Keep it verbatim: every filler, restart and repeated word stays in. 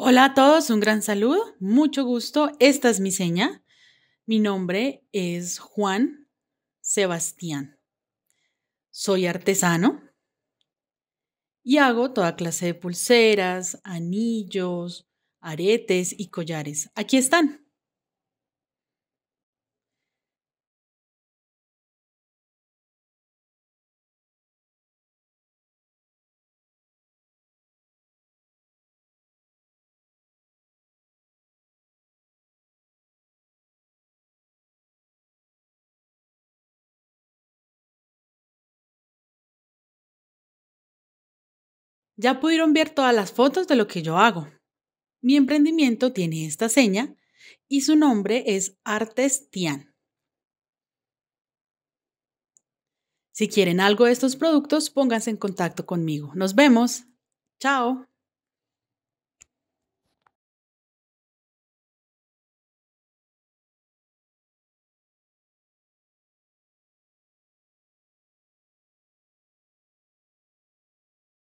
Hola a todos, un gran saludo, mucho gusto. Esta es mi seña. Mi nombre es Juan Sebastián. Soy artesano y hago toda clase de pulseras, anillos, aretes y collares. Aquí están. Ya pudieron ver todas las fotos de lo que yo hago. Mi emprendimiento tiene esta seña y su nombre es Artestian. Si quieren algo de estos productos, pónganse en contacto conmigo. Nos vemos. Chao.